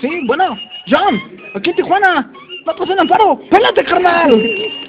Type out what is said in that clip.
Sí, bueno, John, aquí en Tijuana, no pasan amparo, pélate, carnal.